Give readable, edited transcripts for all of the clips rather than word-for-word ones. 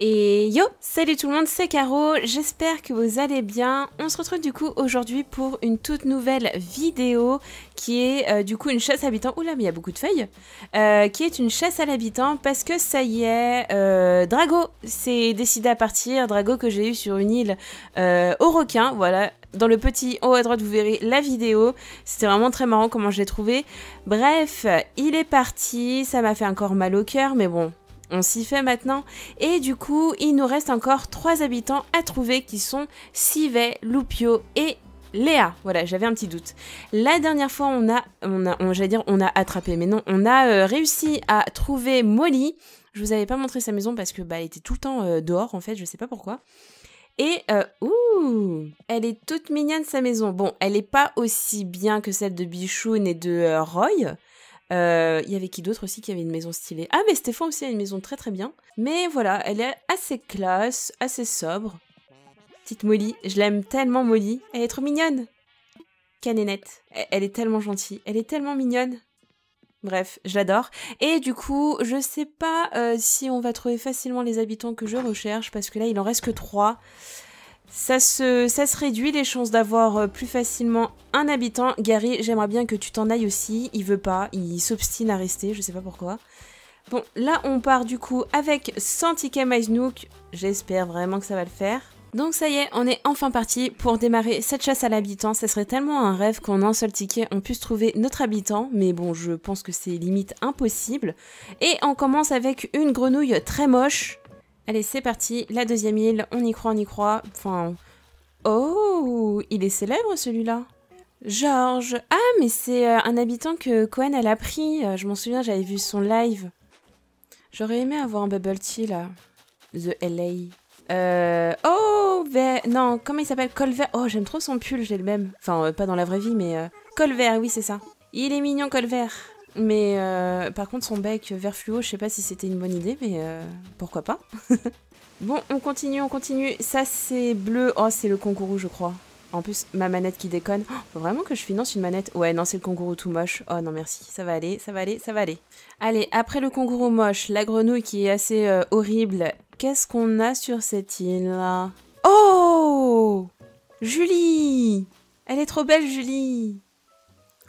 Et yo, salut tout le monde, c'est Caro, j'espère que vous allez bien. On se retrouve du coup aujourd'hui pour une toute nouvelle vidéo qui est du coup une chasse à l'habitant. Oula, mais il y a beaucoup de feuilles. Qui est une chasse à l'habitant parce que ça y est, Drago s'est décidé à partir. Drago que j'ai eu sur une île aux requins, voilà. Dans le petit haut à droite, vous verrez la vidéo. C'était vraiment très marrant comment je l'ai trouvé. Bref, il est parti, ça m'a fait encore mal au cœur, mais bon... on s'y fait maintenant, et du coup, il nous reste encore 3 habitants à trouver qui sont Civet, Loupiot et Léa. Voilà, j'avais un petit doute. La dernière fois, on a attrapé, mais non, on a réussi à trouver Molly. Je vous avais pas montré sa maison parce que bah, elle était tout le temps dehors, en fait, je sais pas pourquoi. Et, ouh, elle est toute mignonne sa maison. Bon, elle est pas aussi bien que celle de Bichoun et de Roy. Il y avait qui d'autre aussi qui avait une maison stylée? Ah, mais Stéphane aussi a une maison très très bien. Mais voilà, elle est assez classe, assez sobre. Petite Molly, je l'aime tellement Molly. Elle est trop mignonne. Canénette. Elle est tellement gentille, elle est tellement mignonne. Bref, je l'adore. Et du coup, je sais pas si on va trouver facilement les habitants que je recherche, parce que là, il en reste que 3. Ça se réduit les chances d'avoir plus facilement un habitant. Gary, j'aimerais bien que tu t'en ailles aussi. Il veut pas, il s'obstine à rester, je sais pas pourquoi. Bon, là on part du coup avec 100 tickets My Snook. J'espère vraiment que ça va le faire. Donc ça y est, on est enfin parti pour démarrer cette chasse à l'habitant. Ça serait tellement un rêve qu'en un seul ticket on puisse trouver notre habitant, mais bon, je pense que c'est limite impossible. Et on commence avec une grenouille très moche. Allez, c'est parti, la deuxième île, on y croit, on y croit. Enfin... oh, il est célèbre celui-là. Georges. Ah, mais c'est un habitant que Cohen, elle a pris. Je m'en souviens, j'avais vu son live. J'aurais aimé avoir un bubble tea, là. The LA. Oh, non, comment il s'appelle? Colvert. Oh, j'aime trop son pull, j'ai le même. Enfin, pas dans la vraie vie, mais... Colvert, oui, c'est ça. Il est mignon, Colvert. Mais par contre, son bec vert fluo, je sais pas si c'était une bonne idée, mais pourquoi pas. Bon, on continue, on continue. Ça, c'est bleu. Oh, c'est le kangourou, je crois. En plus, ma manette qui déconne. Oh, faut vraiment que je finance une manette. Ouais, non, c'est le kangourou tout moche. Oh non, merci. Ça va aller, ça va aller, ça va aller. Allez, après le kangourou moche, la grenouille qui est assez horrible. Qu'est-ce qu'on a sur cette île-là? Oh, Julie! Elle est trop belle, Julie!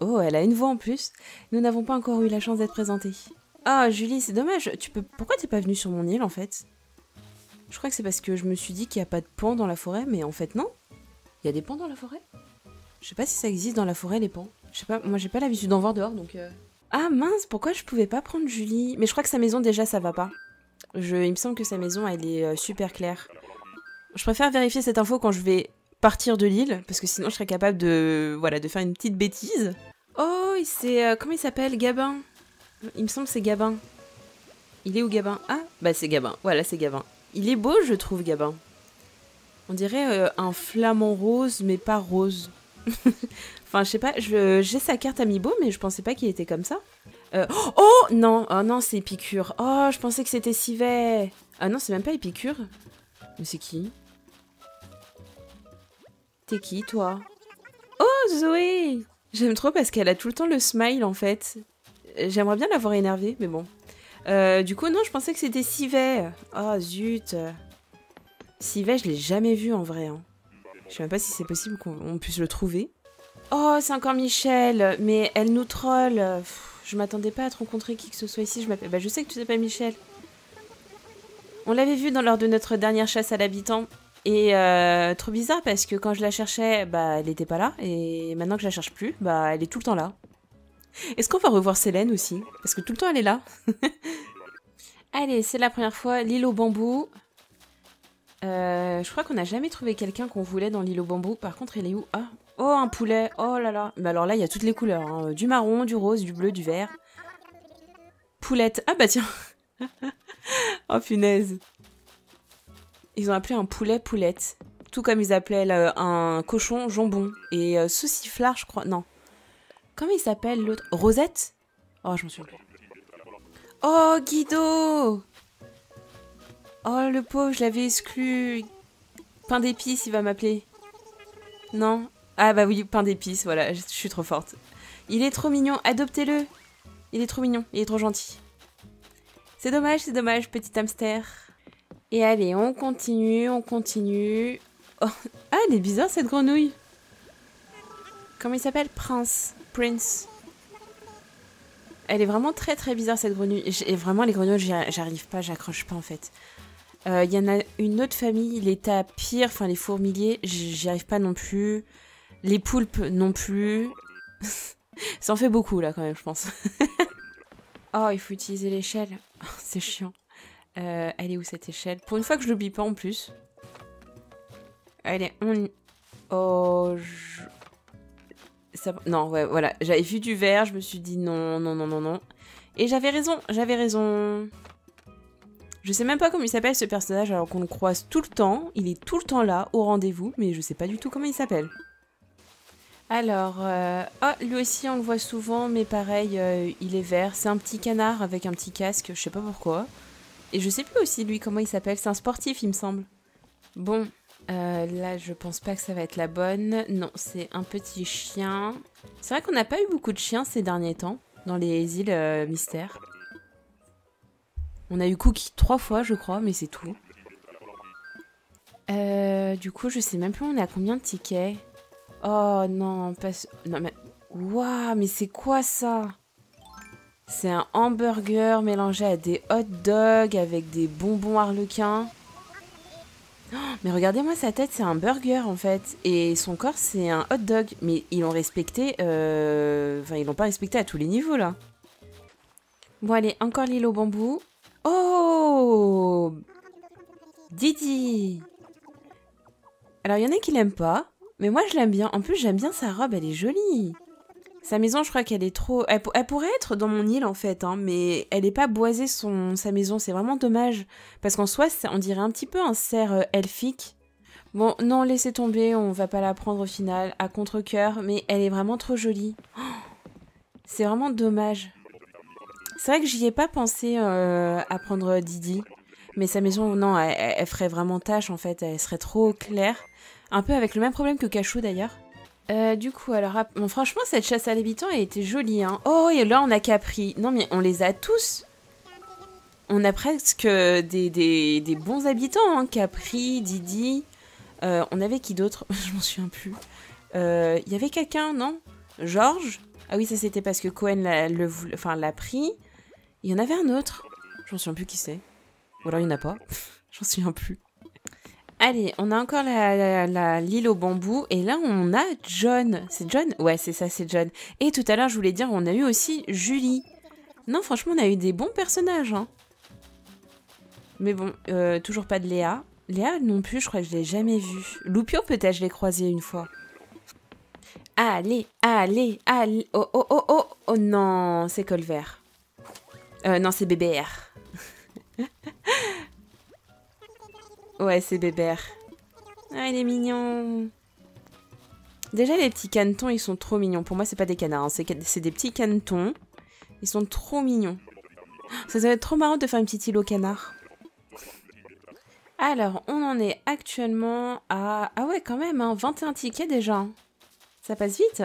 Oh, elle a une voix en plus. Nous n'avons pas encore eu la chance d'être présentés. Ah, Julie, c'est dommage. Pourquoi t'es pas venue sur mon île, en fait? Je crois que c'est parce que je me suis dit qu'il n'y a pas de pans dans la forêt, mais en fait, non. Il y a des pans dans la forêt? Je sais pas si ça existe dans la forêt, les pans. Je sais pas, moi, j'ai pas l'habitude d'en voir dehors, donc... ah, mince, pourquoi je pouvais pas prendre Julie? Mais je crois que sa maison, déjà, ça va pas. Il me semble que sa maison, elle est super claire. Je préfère vérifier cette info quand je vais partir de l'île, parce que sinon, je serais capable de... voilà, de faire une petite bêtise. Oh, c'est... comment il s'appelle? Gabin. Il me semble que c'est Gabin. Il est où, Gabin? Ah, bah c'est Gabin. Voilà, c'est Gabin. Il est beau, je trouve, Gabin. On dirait un flamant rose, mais pas rose. Enfin, je sais pas, j'ai sa carte amiibo, mais je pensais pas qu'il était comme ça. Oh, non, oh non, c'est Épicure. Oh, je pensais que c'était Civet. Ah non, c'est même pas Épicure. Mais c'est qui? T'es qui, toi? Oh, Zoé! J'aime trop parce qu'elle a tout le temps le smile, en fait. J'aimerais bien l'avoir énervée, mais bon. Du coup, non, je pensais que c'était Civet. Oh, zut. Civet, je l'ai jamais vu, en vrai. Hein. Je sais même pas si c'est possible qu'on puisse le trouver. Oh, c'est encore Michel. Mais elle nous troll. Pff, je m'attendais pas à te rencontrer qui que ce soit ici. Bah, je sais que tu t'appelles Michel. On l'avait vu dans lors de notre dernière chasse à l'habitant. Et trop bizarre parce que quand je la cherchais, bah elle n'était pas là. Et maintenant que je la cherche plus, bah elle est tout le temps là. Est-ce qu'on va revoir Célène aussi? Parce que tout le temps elle est là. Allez, c'est la première fois, l'île au bambou. Je crois qu'on n'a jamais trouvé quelqu'un qu'on voulait dans l'île au bambou. Par contre, elle est où? Ah, oh, un poulet. Oh là là. Mais alors là, il y a toutes les couleurs. Hein. Du marron, du rose, du bleu, du vert. Poulette. Ah bah tiens. Oh punaise. Ils ont appelé un poulet Poulette, tout comme ils appelaient un cochon Jambon et sauciflard, je crois. Non. Comment il s'appelle l'autre? Rosette? Oh, je m'en souviens plus. Oh, Guido! Oh, le pauvre, je l'avais exclu. Pain d'épices, il va m'appeler. Non? Ah bah oui, pain d'épices, voilà, je suis trop forte. Il est trop mignon, adoptez-le. Il est trop mignon, il est trop gentil. C'est dommage, petit hamster. Et allez, on continue, on continue. Oh. Ah, elle est bizarre cette grenouille. Comment il s'appelle? Prince. Prince. Elle est vraiment très très bizarre cette grenouille. Et vraiment les grenouilles, j'arrive pas, j'accroche pas en fait. Il y en a une autre famille, les tapirs, enfin les fourmiliers, j'y arrive pas non plus. Les poulpes non plus. Ça en fait beaucoup là quand même, je pense. Oh, il faut utiliser l'échelle. Oh, c'est chiant. Elle est où cette échelle? Pour une fois que je l'oublie pas en plus. Allez, on... Oh... Je... Ça... Non, ouais, voilà. J'avais vu du vert, je me suis dit non, non, non, non, non. Et j'avais raison, j'avais raison. Je sais même pas comment il s'appelle ce personnage alors qu'on le croise tout le temps. Il est tout le temps là, au rendez-vous, mais je sais pas du tout comment il s'appelle. Alors, oh, lui aussi on le voit souvent, mais pareil, il est vert. C'est un petit canard avec un petit casque, je sais pas pourquoi. Et je sais plus aussi lui comment il s'appelle, c'est un sportif il me semble. Bon, là je pense pas que ça va être la bonne. Non, c'est un petit chien. C'est vrai qu'on n'a pas eu beaucoup de chiens ces derniers temps, dans les îles mystères. On a eu Cookie 3 fois je crois, mais c'est tout. Du coup je sais même plus on est à combien de tickets. Oh non, pas... Non mais... Waouh, mais c'est quoi ça? C'est un hamburger mélangé à des hot dogs avec des bonbons harlequins. Oh, mais regardez-moi sa tête, c'est un burger en fait. Et son corps, c'est un hot dog. Mais ils l'ont respecté... Enfin, ils l'ont pas respecté à tous les niveaux, là. Bon, allez, encore l'île au bambou. Oh, Didi. Alors, il y en a qui l'aiment pas. Mais moi, je l'aime bien. En plus, j'aime bien sa robe. Elle est jolie. Sa maison, je crois qu'elle est trop... Elle pourrait être dans mon île, en fait. Hein, mais elle n'est pas boisée, sa maison. C'est vraiment dommage. Parce qu'en soi, on dirait un petit peu un cerf elfique. Bon, non, laissez tomber. On va pas la prendre au final. À contre-cœur. Mais elle est vraiment trop jolie. Oh, c'est vraiment dommage. C'est vrai que j'y ai pas pensé à prendre Didi. Mais sa maison, non, elle ferait vraiment tâche, en fait. Elle serait trop claire. Un peu avec le même problème que Cachou d'ailleurs. Du coup, alors, bon, franchement, cette chasse à l'habitant, elle était jolie, hein. Oh, et là, on a Capri. Non, mais on les a tous. On a presque des bons habitants, hein. Capri, Didi. On avait qui d'autre? Je m'en souviens plus. Il y avait quelqu'un, non? Georges? Ah oui, ça c'était parce que Cohen l'a pris. Il y en avait un autre. Je m'en souviens plus qui c'est. Ou alors il n'y en a pas. J'en souviens plus. Allez, on a encore l'île au bambou. Et là, on a John. C'est John? Ouais, c'est ça, c'est John. Et tout à l'heure, je voulais dire, on a eu aussi Julie. Non, franchement, on a eu des bons personnages. Hein. Mais bon, toujours pas de Léa. Léa non plus, je crois que je l'ai jamais vue. Loupiot, peut-être, je l'ai croisée une fois. Allez, allez, allez. Oh, oh, oh, oh, oh, non, c'est Colvert. Non, c'est BBR. Ouais, c'est Bébert. Ah, il est mignon. Déjà, les petits canetons, ils sont trop mignons. Pour moi, c'est pas des canards, hein. C'est des petits canetons. Ils sont trop mignons. Ça doit être trop marrant de faire une petite île aux canards. Alors, on en est actuellement à... Ah ouais, quand même, hein, 21 tickets déjà. Ça passe vite.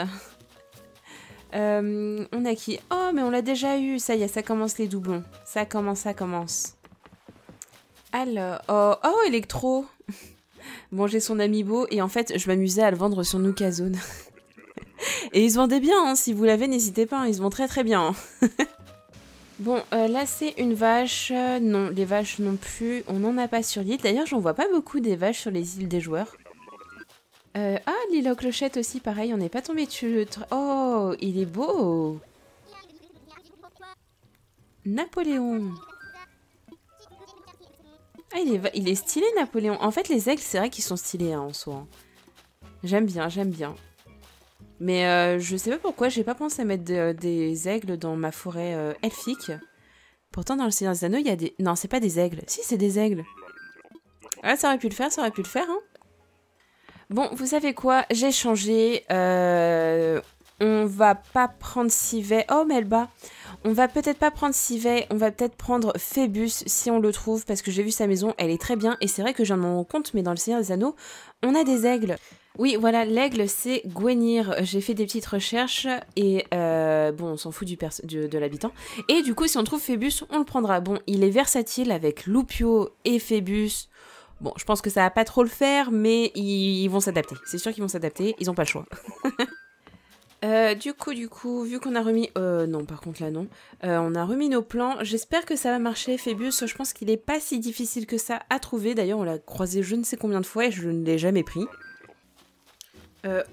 On a qui? Oh, mais on l'a déjà eu. Ça y est, ça commence les doublons. Ça commence, ça commence. Alors, oh, Electro. Bon, j'ai son amiibo et en fait, je m'amusais à le vendre sur Nookazon. Et ils se vendaient bien, hein, si vous l'avez, n'hésitez pas, hein, ils se vendent très très bien. Hein. Bon, là c'est une vache, non, les vaches non plus, on n'en a pas sur l'île. D'ailleurs, j'en vois pas beaucoup des vaches sur les îles des joueurs. Ah, l'île aux clochettes aussi, pareil, on n'est pas tombé dessus. Oh, il est beau. Napoléon. Ah, il est stylé, Napoléon. En fait, les aigles, c'est vrai qu'ils sont stylés, hein, en soi. J'aime bien, j'aime bien. Mais je sais pas pourquoi, j'ai pas pensé à mettre des aigles dans ma forêt elfique. Pourtant, dans le Seigneur des Anneaux, il y a des... Non, c'est pas des aigles. Si, c'est des aigles. Ah, ça aurait pu le faire, ça aurait pu le faire, hein. Bon, vous savez quoi? J'ai changé. On va pas prendre Civet. Oh, mais elle bat. On va peut-être pas prendre Civet. On va peut-être prendre Phébus si on le trouve. Parce que j'ai vu sa maison. Elle est très bien. Et c'est vrai que j'en rends compte. Mais dans le Seigneur des Anneaux, on a des aigles. Oui, voilà. L'aigle, c'est Gwenir. J'ai fait des petites recherches. Et bon, on s'en fout de l'habitant. Et du coup, si on trouve Phébus, on le prendra. Bon, il est versatile avec Loupiot et Phébus. Bon, je pense que ça va pas trop le faire. Mais ils vont s'adapter. C'est sûr qu'ils vont s'adapter. Ils ont pas le choix. Du coup, vu qu'on a remis... non, par contre, là, non. On a remis nos plans. J'espère que ça va marcher, Phébus. Je pense qu'il n'est pas si difficile que ça à trouver. D'ailleurs, on l'a croisé je ne sais combien de fois et je ne l'ai jamais pris.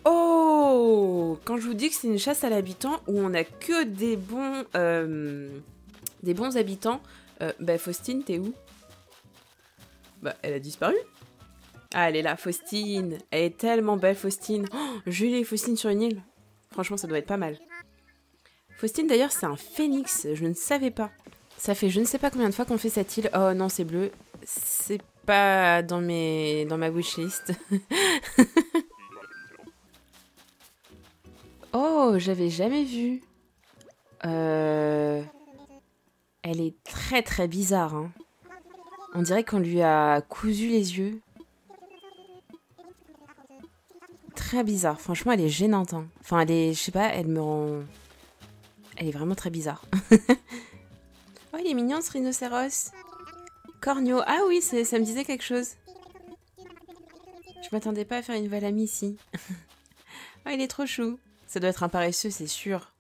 Oh, quand je vous dis que c'est une chasse à l'habitant où on n'a que des bons habitants... bah, Faustine, t'es où? Bah, elle a disparu. Ah, elle est là, Faustine. Elle est tellement belle, Faustine. Oh, Julie et Faustine sur une île. Franchement, ça doit être pas mal. Faustine, d'ailleurs, c'est un phénix. Je ne savais pas. Ça fait je ne sais pas combien de fois qu'on fait cette île. Oh non, c'est bleu. C'est pas dans ma wishlist. Oh, j'avais jamais vu. Elle est très très bizarre. Hein. On dirait qu'on lui a cousu les yeux. Très bizarre, franchement elle est gênante. Hein. Enfin elle est, je sais pas, elle me rend... Elle est vraiment très bizarre. Oh il est mignon ce rhinocéros. Cornio, ah oui ça me disait quelque chose. Je m'attendais pas à faire une nouvelle amie ici. Oh il est trop chou. Ça doit être un paresseux c'est sûr.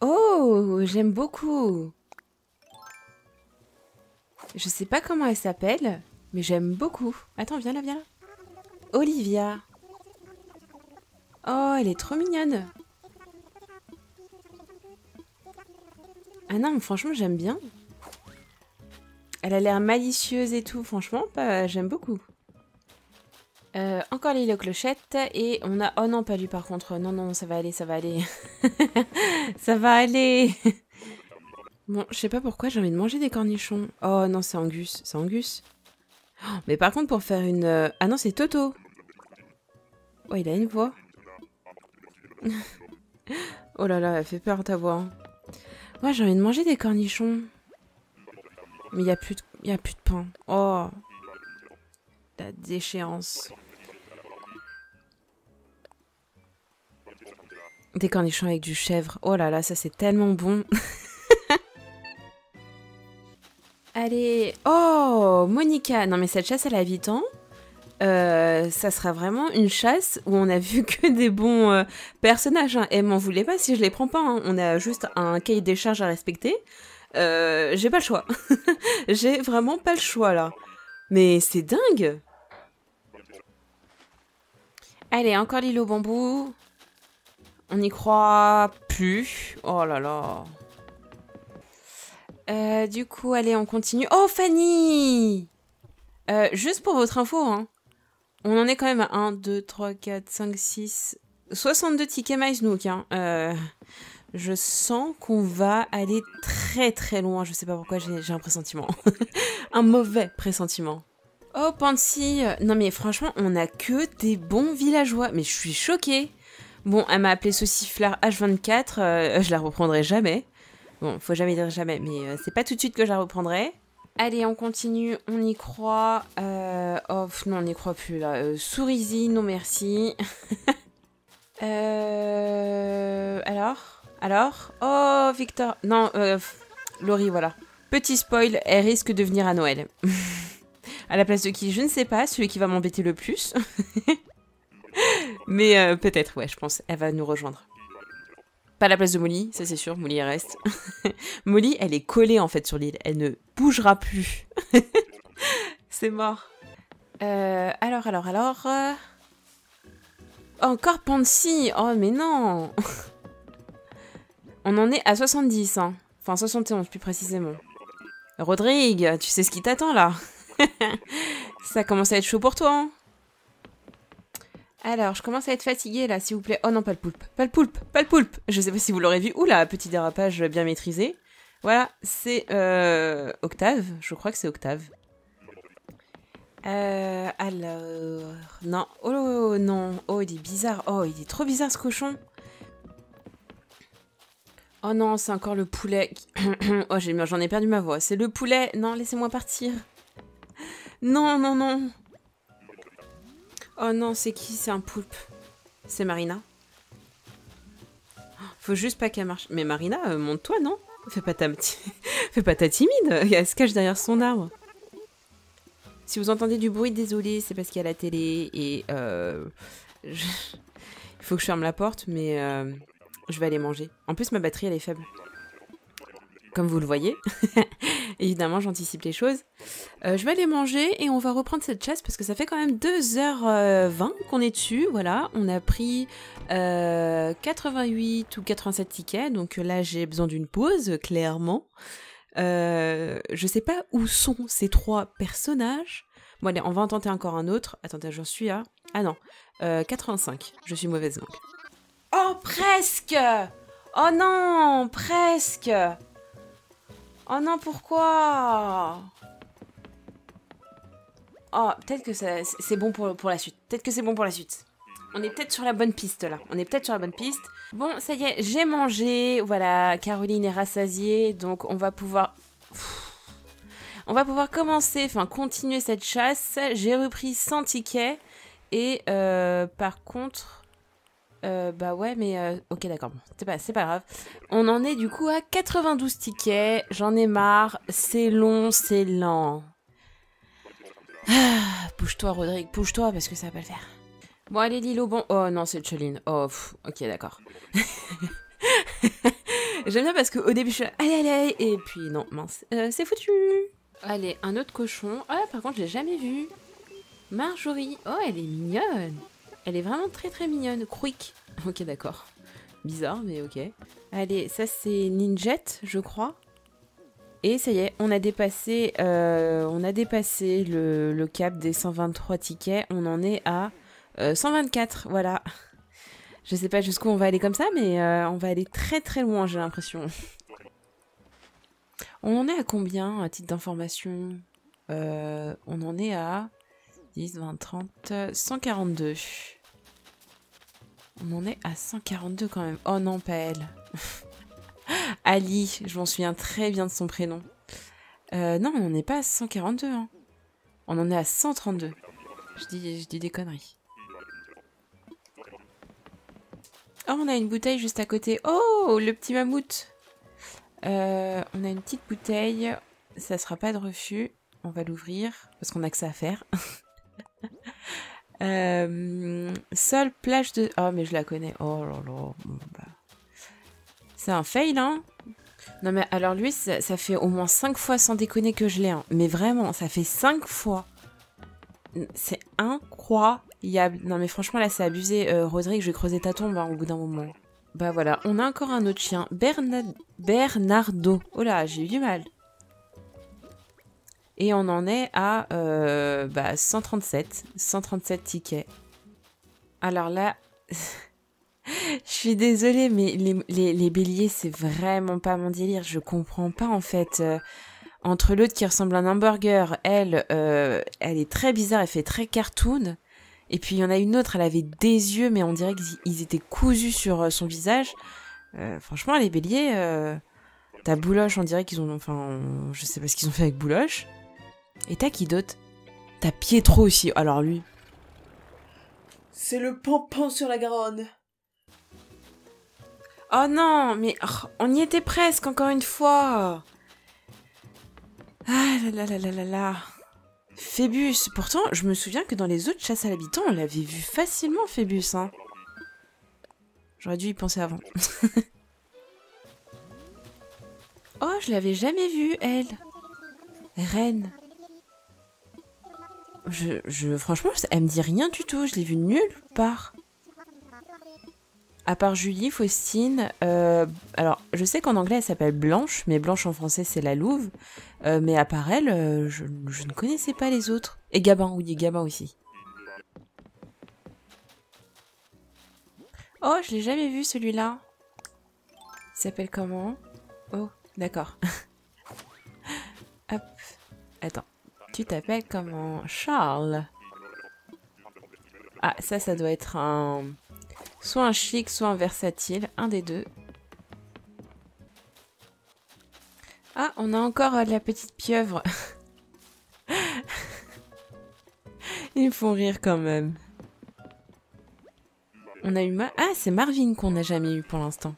Oh j'aime beaucoup. Je sais pas comment elle s'appelle, mais j'aime beaucoup. Attends viens là. Olivia. Oh, elle est trop mignonne. Ah non, franchement, j'aime bien. Elle a l'air malicieuse et tout. Franchement, bah, j'aime beaucoup. Encore l'île aux clochettes. Et on a... Oh non, pas lui par contre. Non, ça va aller. Ça va aller. Bon, je sais pas pourquoi j'ai envie de manger des cornichons. Oh non, c'est Angus. Mais par contre, pour faire une... Ah non, c'est Toto. Oh, il a une voix. Oh là là, elle fait peur ta voix. Ouais, j'ai envie de manger des cornichons. Mais il n'y a plus de pain. Oh. La déchéance. Des cornichons avec du chèvre. Oh là là, ça c'est tellement bon. Allez, oh, Monica. Non mais cette chasse à l'habitant, ça sera vraiment une chasse où on a vu que des bons personnages. Hein. Et m'en voulez pas si je les prends pas. Hein. On a juste un cahier des charges à respecter. J'ai pas le choix. J'ai vraiment pas le choix là. Mais c'est dingue. Allez, encore l'île au bambou. On n'y croit plus. Oh là là. Du coup, allez, on continue. Oh, Fanny! Juste pour votre info, hein, on en est quand même à 1, 2, 3, 4, 5, 6... 62 tickets My Snook. Hein. Je sens qu'on va aller très très loin. Je sais pas pourquoi, j'ai un pressentiment. Un mauvais pressentiment. Oh, Pansy! Non mais franchement, on a que des bons villageois. Mais je suis choquée. Bon, elle m'a appelé sauciflard H24. Je la reprendrai jamais. Bon, faut jamais dire jamais, mais c'est pas tout de suite que je la reprendrai. Allez, on continue, on y croit. Oh, non, on n'y croit plus, là. Sourisy, non merci. Alors oh, Victor... Non, Laurie, voilà. Petit spoil, elle risque de venir à Noël. À la place de qui, je ne sais pas, celui qui va m'embêter le plus. Mais peut-être, ouais, je pense, elle va nous rejoindre. Pas à la place de Molly, ça c'est sûr, Molly elle reste. Molly, elle est collée en fait sur l'île, elle ne bougera plus. C'est mort. Alors... Encore Pansy. Oh mais non. On en est à 70, hein. Enfin 71 plus précisément. Rodrigue, tu sais ce qui t'attend là. Ça commence à être chaud pour toi, hein. Alors, je commence à être fatiguée là, s'il vous plaît. Oh non, pas le poulpe. Je sais pas si vous l'aurez vu. Oula, petit dérapage bien maîtrisé. Voilà, c'est Octave. Je crois que c'est Octave. Alors... Non. Oh non. Oh, il est bizarre. Oh, il est trop bizarre ce cochon. Oh non, c'est encore le poulet. Oh, j'en ai perdu ma voix. C'est le poulet. Non, laissez-moi partir. Non, non, non. Oh non, c'est qui? C'est un poulpe. C'est Marina. Faut juste pas qu'elle marche. Mais Marina, monte-toi, non? Fais pas ta timide. Elle se cache derrière son arbre. Si vous entendez du bruit, désolé, c'est parce qu'il y a la télé et il faut que je ferme la porte, mais je vais aller manger. En plus, ma batterie, elle est faible. Comme vous le voyez. Évidemment, j'anticipe les choses. Je vais aller manger et on va reprendre cette chasse parce que ça fait quand même 2h20 qu'on est dessus. Voilà, on a pris 88 ou 87 tickets. Donc là, j'ai besoin d'une pause, clairement. Je sais pas où sont ces trois personnages. Bon, allez, on va en tenter encore un autre. Attendez, j'en suis à... Ah non, 85. Je suis mauvaise langue. Oh, presque! Oh non, presque! Oh non, pourquoi? Oh, peut-être que c'est bon pour la suite. Peut-être que c'est bon pour la suite. On est peut-être sur la bonne piste, là. On est peut-être sur la bonne piste. Bon, ça y est, j'ai mangé. Voilà, Caroline est rassasiée. Donc, on va pouvoir... On va pouvoir commencer, enfin, continuer cette chasse. J'ai repris 100 tickets. Et, par contre... bah ouais, mais... ok, d'accord, bon, c'est pas grave. On en est, du coup, à 92 tickets. J'en ai marre. C'est long, c'est lent. Ah, bouge-toi, Rodrigue, bouge-toi, parce que ça va pas le faire. Bon, allez, Lilo, bon... Oh, non, c'est Tcheline. Oh, pff, ok, d'accord. J'aime bien parce qu'au début, je suis là, allez, allez, allez, et puis, non, mince. C'est foutu. Allez, un autre cochon. Ah, par contre, je l'ai jamais vu. Marjorie. Oh, elle est mignonne. Elle est vraiment très, très mignonne. Quick. Ok, d'accord. Bizarre, mais ok. Allez, ça, c'est Ninjette, je crois. Et ça y est, on a dépassé le cap des 123 tickets. On en est à... 124, voilà. Je sais pas jusqu'où on va aller comme ça, mais on va aller très très loin, j'ai l'impression. On en est à combien, à titre d'information? On en est à 10, 20, 30, 142. On en est à 142 quand même. Oh non, pas elle. Ali, je m'en souviens très bien de son prénom. Non, on n'est pas à 142. Hein. On en est à 132. Je dis des conneries. Oh, on a une bouteille juste à côté. Oh, le petit mammouth. On a une petite bouteille. Ça sera pas de refus. On va l'ouvrir parce qu'on a que ça à faire. Seule plage de... Oh, mais je la connais. Oh là là. C'est un fail, hein? Non, mais alors lui, ça fait au moins 5 fois sans déconner que je l'ai. Hein. Mais vraiment, ça fait 5 fois. C'est incroyable. Non mais franchement là c'est abusé. Rodrigue, je vais creuser ta tombe hein, au bout d'un moment. Bah voilà, on a encore un autre chien. Bernardo. Oh là, j'ai eu du mal. Et on en est à 137. 137 tickets. Alors là... Je suis désolée mais les béliers c'est vraiment pas mon délire. Je comprends pas en fait... Entre l'autre qui ressemble à un hamburger, elle est très bizarre, elle fait très cartoon. Et puis il y en a une autre, elle avait des yeux, mais on dirait qu'ils étaient cousus sur son visage. Franchement, les béliers, t'as Bouloche, on dirait qu'ils ont... Enfin, je sais pas ce qu'ils ont fait avec Bouloche. Et t'as qui d'autre? T'as Pietro aussi, alors lui... C'est le pampan sur la Garonne. Oh non, mais on y était presque, encore une fois. Ah là là là là là là... Phébus. Pourtant, je me souviens que dans les autres chasses à l'habitant, on l'avait vu facilement, Phébus. Hein. J'aurais dû y penser avant. Oh, je l'avais jamais vue, elle. Reine. Franchement, elle me dit rien du tout. Je l'ai vue nulle part. À part Julie, Faustine, alors je sais qu'en anglais elle s'appelle Blanche, mais Blanche en français c'est la Louve, mais à part elle, je ne connaissais pas les autres. Et Gabin, oui, Gabin aussi. Oh, je l'ai jamais vu celui-là. Il s'appelle comment? Oh, d'accord. Hop, attends, Tu t'appelles comment? Charles. Ah, ça, ça doit être un... soit un chic, soit un versatile. Un des deux. Ah, on a encore de la petite pieuvre. Ils me font rire quand même. On a eu... Ah, c'est Marvin qu'on n'a jamais eu pour l'instant.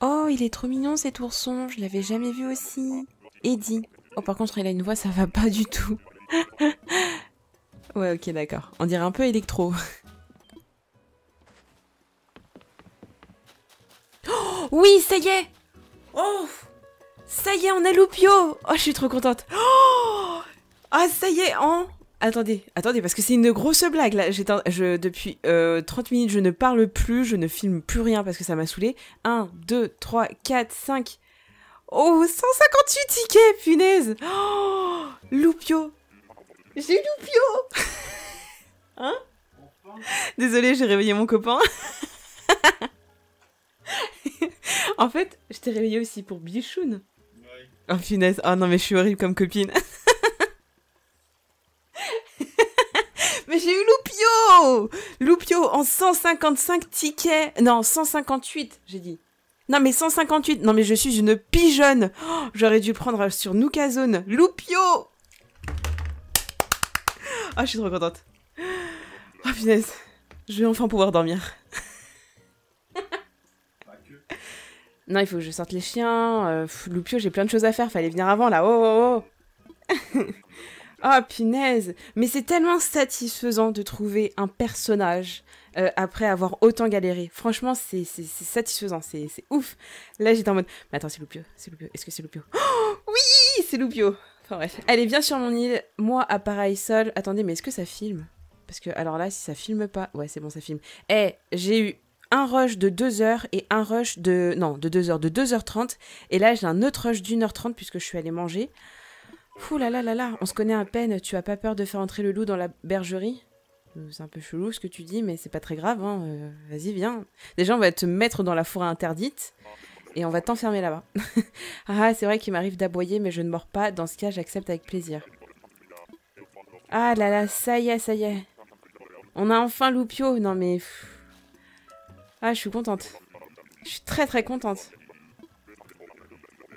Oh, il est trop mignon cet ourson. Je l'avais jamais vu aussi. Eddie. Oh, par contre, il a une voix, ça va pas du tout. Ouais, ok, d'accord. On dirait un peu électro. Oh, oui, ça y est. Oh, ça y est, on a Loupiot. Oh, je suis trop contente. Oh, ah, ça y est, hein. Attendez, attendez, parce que c'est une grosse blague, là. Depuis 30 minutes, je ne parle plus, je ne filme plus rien parce que ça m'a saoulée. 1, 2, 3, 4, 5... Oh, 158 tickets, punaise. Oh, Loupiot. J'ai Loupiot. Hein? Désolée, j'ai réveillé mon copain. En fait, je t'ai réveillée aussi pour Bichoun. Ouais. Oh, punaise. Oh non, mais je suis horrible comme copine. Mais j'ai eu Loupiot. Loupiot en 155 tickets. Non, 158, j'ai dit. Non mais 158, non mais je suis une pigeonne. Oh, j'aurais dû prendre sur Nookazon. Loupiot. Ah, oh, je suis trop contente. Oh punaise, je vais enfin pouvoir dormir. Non, il faut que je sorte les chiens. Loupiot, j'ai plein de choses à faire, fallait venir avant là. Oh, oh, oh. Oh punaise, mais c'est tellement satisfaisant de trouver un personnage après avoir autant galéré. Franchement, c'est satisfaisant, c'est ouf. Là, j'étais en mode, mais attends, c'est Loupiot, c'est Loupiot, est-ce que c'est Loupiot? Oh, oui, c'est Loupiot. Enfin bref, allez, viens sur mon île, moi, à pareil sol. Attendez, mais est-ce que ça filme? Parce que, alors là, si ça filme pas, ouais, c'est bon, ça filme. Eh, j'ai eu un rush de 2 heures et un rush de, non, de 2 heures, de 2h30. Et là, j'ai un autre rush d'1h30 puisque je suis allée manger. Ouh là là là là, on se connaît à peine, tu as pas peur de faire entrer le loup dans la bergerie? C'est un peu chelou ce que tu dis, mais c'est pas très grave, hein. Vas-y, viens. Déjà, on va te mettre dans la forêt interdite, et on va t'enfermer là-bas. Ah, c'est vrai qu'il m'arrive d'aboyer, mais je ne mords pas, dans ce cas, j'accepte avec plaisir. Ah là là, ça y est, ça y est. On a enfin Loupiot, non mais... Ah, je suis contente. Je suis très très contente.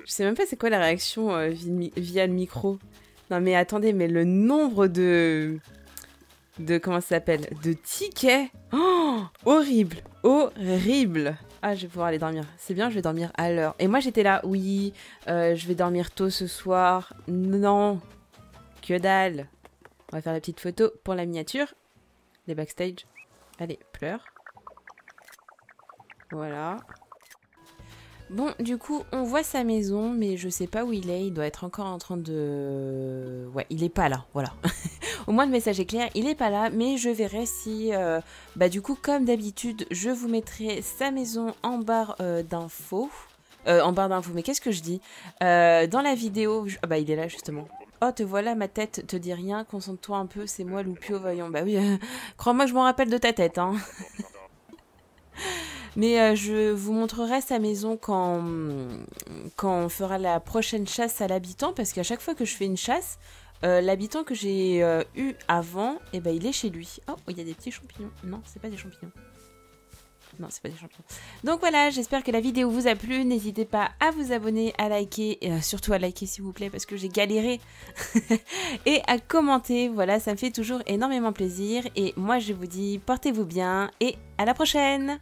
Je sais même pas c'est quoi la réaction via le micro. Non mais attendez, mais le nombre de... comment ça s'appelle? De tickets. Oh, horrible. Horrible. Ah, je vais pouvoir aller dormir. C'est bien, je vais dormir à l'heure. Et moi j'étais là, oui, je vais dormir tôt ce soir. Non. Que dalle. On va faire la petite photo pour la miniature. Les backstage. Allez, pleure. Voilà. Bon, du coup, on voit sa maison, mais je sais pas où il est. Il doit être encore en train de... Ouais, il est pas là, voilà. Au moins, le message est clair, il est pas là, mais je verrai si... Bah du coup, comme d'habitude, je vous mettrai sa maison en barre d'infos. En barre d'infos, mais qu'est-ce que je dis? Dans la vidéo... Ah bah, il est là, justement. Oh, te voilà, ma tête, te dis rien, concentre-toi un peu, c'est moi, Loupiot, voyons. Bah oui, crois-moi, je m'en rappelle de ta tête, hein. Mais je vous montrerai sa maison quand on fera la prochaine chasse à l'habitant, parce qu'à chaque fois que je fais une chasse, l'habitant que j'ai eu avant, eh ben, il est chez lui. Oh, il y a des petits champignons. Non, c'est pas des champignons. Non, c'est pas des champignons. Donc voilà, j'espère que la vidéo vous a plu. N'hésitez pas à vous abonner, à liker, et surtout à liker s'il vous plaît, parce que j'ai galéré, et à commenter. Voilà, ça me fait toujours énormément plaisir. Et moi, je vous dis, portez-vous bien, et à la prochaine!